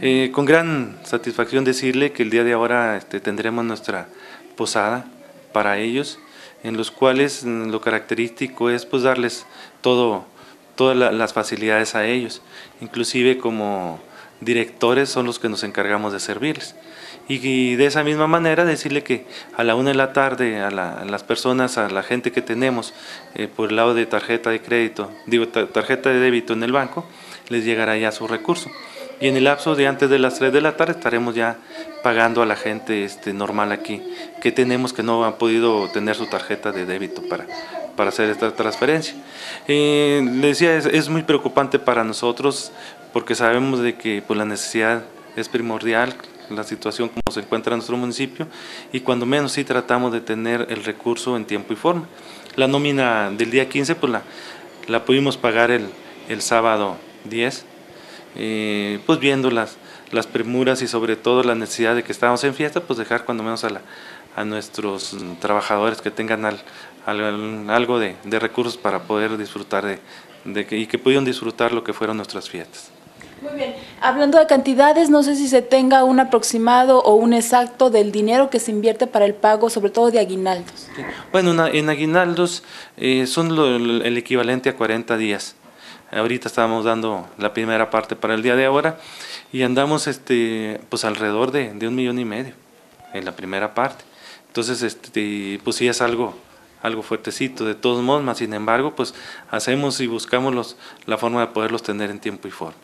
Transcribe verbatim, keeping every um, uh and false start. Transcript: Eh, con gran satisfacción decirle que el día de ahora este, tendremos nuestra posada para ellos, en los cuales lo característico es pues darles todo, todas la, las facilidades a ellos, inclusive como directores son los que nos encargamos de servirles. Y, y de esa misma manera decirle que a la una de la tarde a, la, a las personas, a la gente que tenemos eh, por el lado de tarjeta de crédito, digo tarjeta de débito en el banco, les llegará ya su recurso. Y en el lapso de antes de las tres de la tarde estaremos ya pagando a la gente este, normal aquí, que tenemos que no han podido tener su tarjeta de débito para, para hacer esta transferencia. Eh, le decía, es, es muy preocupante para nosotros porque sabemos de que pues, la necesidad es primordial, la situación como se encuentra en nuestro municipio, y cuando menos sí tratamos de tener el recurso en tiempo y forma. La nómina del día quince pues, la, la pudimos pagar el, el sábado diez. Eh, pues viendo las, las premuras y sobre todo la necesidad de que estábamos en fiesta, pues dejar cuando menos a, la, a nuestros trabajadores que tengan al, al, algo de, de recursos para poder disfrutar de, de que, y que pudieron disfrutar lo que fueron nuestras fiestas. Muy bien, hablando de cantidades, no sé si se tenga un aproximado o un exacto del dinero que se invierte para el pago, sobre todo de aguinaldos. Bueno, una, en aguinaldos eh, son lo, el equivalente a cuarenta días. Ahorita estábamos dando la primera parte para el día de ahora y andamos este pues alrededor de, de un millón y medio en la primera parte. Entonces este pues sí es algo, algo fuertecito de todos modos, más sin embargo pues hacemos y buscamos los, la forma de poderlos tener en tiempo y forma.